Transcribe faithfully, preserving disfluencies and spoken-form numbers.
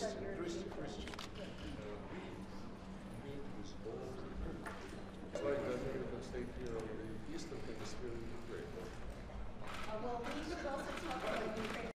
Christian, Christian, Christian. We meet this old. It's like that American state here on the eastern hemisphere in Ukraine. Uh, well, we should also talk about